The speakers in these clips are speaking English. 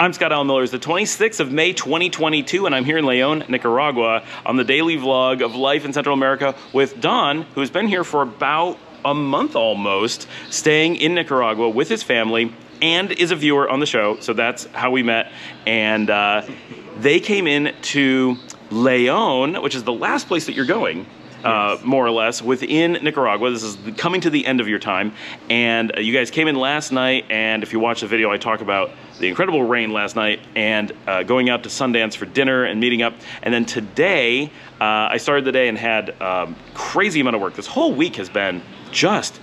I'm Scott Alan Miller. It's the 26th of May, 2022, and I'm here in León, Nicaragua on the daily vlog of life in Central America with Don, who's been here for about a month almost, staying in Nicaragua with his family and is a viewer on the show. So that's how we met. And they came in to León, which is the last place that you're going. Yes. More or less, within Nicaragua. This is coming to the end of your time. And you guys came in last night, and if you watch the video, I talk about the incredible rain last night and going out to Sundance for dinner and meeting up. And then today, I started the day and had crazy amount of work. This whole week has been just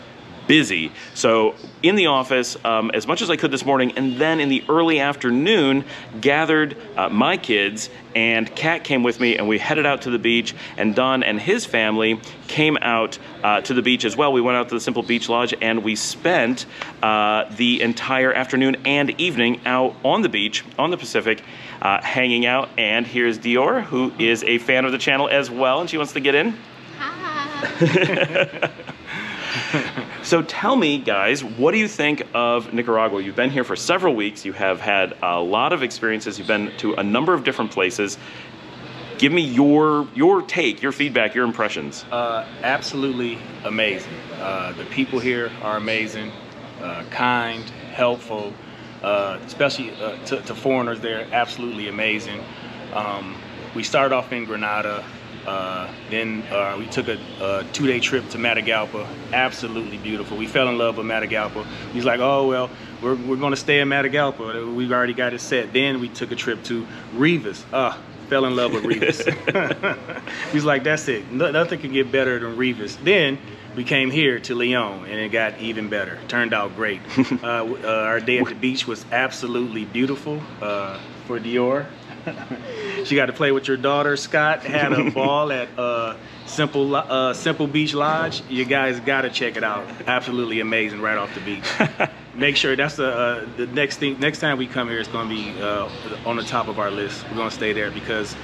busy. So in the office, as much as I could this morning, and then in the early afternoon, gathered my kids, and Kat came with me, and we headed out to the beach, and Don and his family came out to the beach as well. We went out to the Simple Beach Lodge, and we spent the entire afternoon and evening out on the beach, on the Pacific, hanging out. And here's Dior, who is a fan of the channel as well, and she wants to get in. Hi. So tell me, guys, what do you think of Nicaragua? You've been here for several weeks. You have had a lot of experiences. You've been to a number of different places. Give me your take, your feedback, your impressions. Absolutely amazing. The people here are amazing, kind, helpful, especially to foreigners. They're absolutely amazing. We started off in Granada. Then we took a two-day trip to Matagalpa. Absolutely beautiful. We fell in love with Matagalpa. He's like, oh, well, we're going to stay in Matagalpa. We've already got it set. Then we took a trip to Rivas. Fell in love with Rivas. He's like, that's it. Nothing can get better than Rivas. Then we came here to León, and it got even better. Turned out great. Our day at the beach was absolutely beautiful for Dior. She got to play with your daughter. Scott had a ball at Simple Beach Lodge. You guys got to check it out. Absolutely amazing right off the beach. Make sure that's the next thing. Next time we come here, it's going to be on the top of our list. We're going to stay there because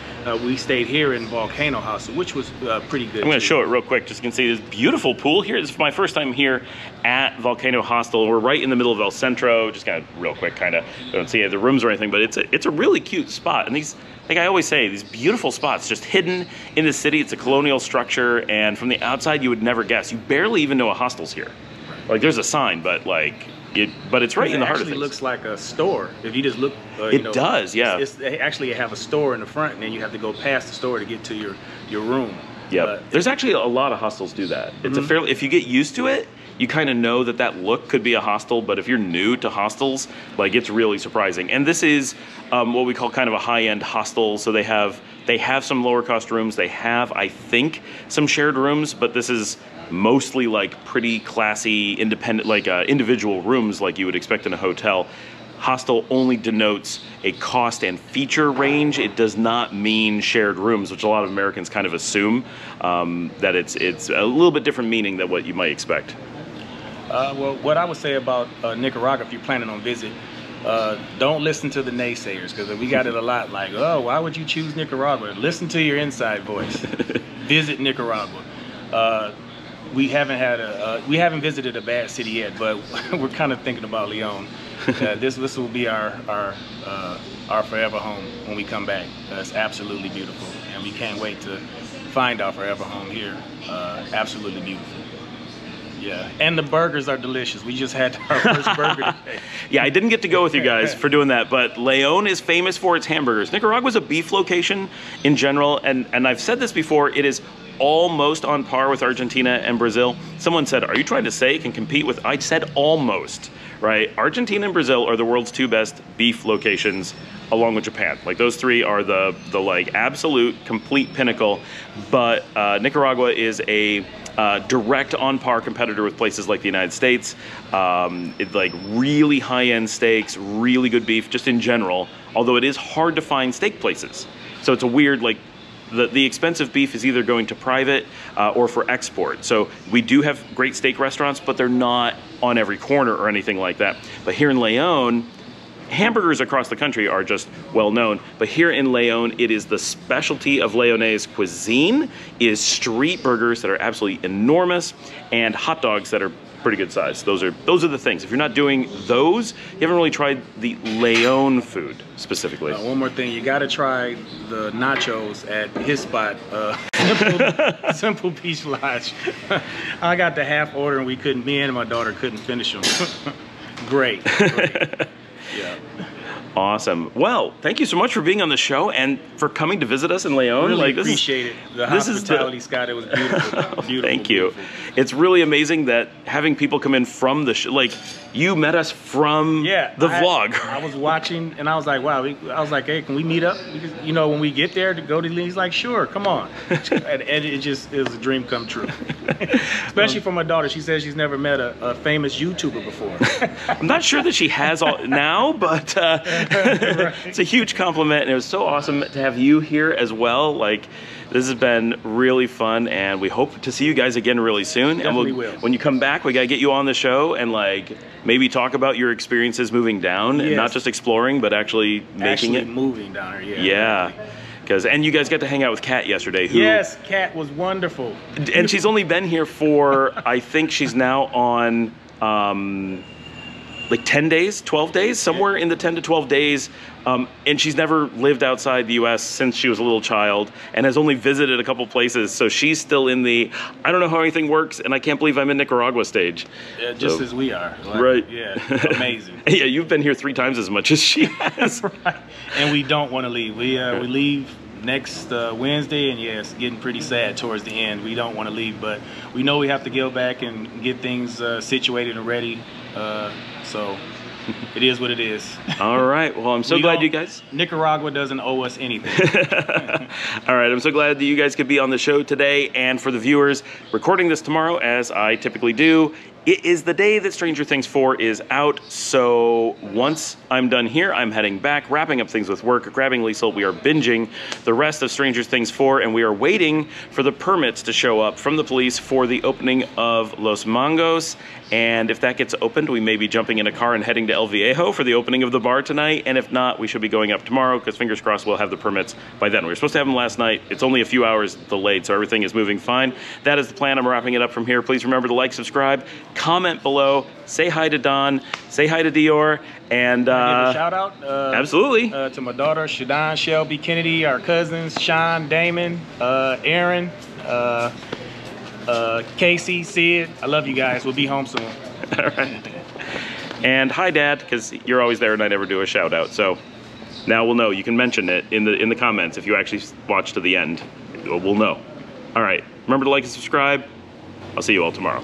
we stayed here in Volcano Hostel, which was pretty good. I'm going to show it real quick. Just so you can see this beautiful pool here. This is my first time here at Volcano Hostel. We're right in the middle of El Centro. Just kind of real quick, kind of don't see the rooms or anything, but it's a really cute spot. And these, like I always say, these beautiful spots just hidden in the city. It's a colonial structure, and from the outside, you would never guess. You barely even know a hostel's here. Like there's a sign, but like. But it's right in the heart of things. It actually looks like a store. If you just look, it does, yeah. They actually have a store in the front, and then you have to go past the store to get to your room. Yeah, there's actually a lot of hostels do that. It's a fairly, if you get used to it, you kind of know that that look could be a hostel, but if you're new to hostels, like it's really surprising. And this is what we call kind of a high-end hostel. So they have some lower-cost rooms. They have, I think, some shared rooms, but this is mostly like pretty classy, independent, like individual rooms like you would expect in a hotel. Hostel only denotes a cost and feature range. It does not mean shared rooms, which a lot of Americans kind of assume that it's a little bit different meaning than what you might expect. Well, what I would say about Nicaragua, if you're planning on visit, don't listen to the naysayers, because we got it a lot like, oh, why would you choose Nicaragua? Listen to your inside voice. Visit Nicaragua. We haven't visited a bad city yet, but we're kind of thinking about León. This will be our forever home when we come back. It's absolutely beautiful, and we can't wait to find our forever home here. Absolutely beautiful. Yeah, and the burgers are delicious. We just had our first burger today. Yeah, I didn't get to go with you guys for doing that, but León is famous for its hamburgers. Nicaragua's a beef location in general, and I've said this before, it is almost on par with Argentina and Brazil. Someone said, are you trying to say it can compete with? I said almost, right? Argentina and Brazil are the world's two best beef locations, along with Japan. Like those three are the like absolute complete pinnacle, but Nicaragua is a direct on par competitor with places like the United States. It like really high-end steaks, really good beef just in general, although it is hard to find steak places. So it's a weird like, the expensive beef is either going to private or for export. So we do have great steak restaurants, but they're not on every corner or anything like that. But here in León, hamburgers across the country are just well known, but here in León, it is the specialty of Leonese cuisine is street burgers that are absolutely enormous and hot dogs that are pretty good size. Those are the things. If you're not doing those, you haven't really tried the León food specifically. One more thing, you gotta try the nachos at his spot, Simple Beach Lodge. I got the half order and me and my daughter couldn't finish them. Great, great. Yeah. Awesome. Well, thank you so much for being on the show and for coming to visit us in León. Really appreciate it. The hospitality, Scott, it was beautiful. Beautiful. Thank you. Beautiful. It's really amazing that having people come in from the show. Like, you met us from the vlog. I was watching, and I was like, wow. I was like, hey, can we meet up? You know, when we get there to go to León, he's like, sure, come on. And it just is a dream come true. Especially for my daughter. She says she's never met a famous YouTuber before. I'm not sure that she has all now, but... It's a huge compliment, and it was so awesome to have you here as well. Like, this has been really fun, and we hope to see you guys again really soon. Definitely, and when you come back, we gotta get you on the show and like maybe talk about your experiences moving down, and not just exploring, but actually making it. Moving down here, yeah. Yeah. And you guys got to hang out with Kat yesterday. Who, yes, Kat was wonderful. And she's only been here for, I think she's now on... like 10 days, 12 days, somewhere in the 10 to 12 days. And she's never lived outside the US since she was a little child and has only visited a couple places. So she's still in the, I don't know how anything works and I can't believe I'm in Nicaragua stage. Yeah, just so, as we are. Like, right. Yeah, amazing. Yeah, you've been here 3 times as much as she has. Right. And we don't want to leave. We leave next Wednesday, and yeah, it's getting pretty sad towards the end. We don't want to leave, but we know we have to go back and get things situated and ready. So it is what it is. All right. Well, I'm so glad you guys. Nicaragua doesn't owe us anything. All right. I'm so glad that you guys could be on the show today. And for the viewers, recording this tomorrow, as I typically do, it is the day that Stranger Things 4 is out. So once I'm done here, I'm heading back, wrapping up things with work, grabbing Liesl. We are binging the rest of Stranger Things 4, and we are waiting for the permits to show up from the police for the opening of Los Mangos. And if that gets opened, we may be jumping in a car and heading to El Viejo for the opening of the bar tonight. And if not, we should be going up tomorrow, because fingers crossed we'll have the permits by then. We were supposed to have them last night. It's only a few hours delayed, so everything is moving fine. That is the plan. I'm wrapping it up from here. Please remember to like, subscribe, comment below, say hi to Don, say hi to Dior, and give a shout out absolutely to my daughter Shadon, Shelby Kennedy, our cousins Sean, Damon, Aaron, Casey, Sid. I love you guys. We'll be home soon. All right. And hi, Dad, because you're always there and I never do a shout out. So now we'll know. You can mention it in the comments if you actually watch to the end. We'll know. All right. Remember to like and subscribe. I'll see you all tomorrow.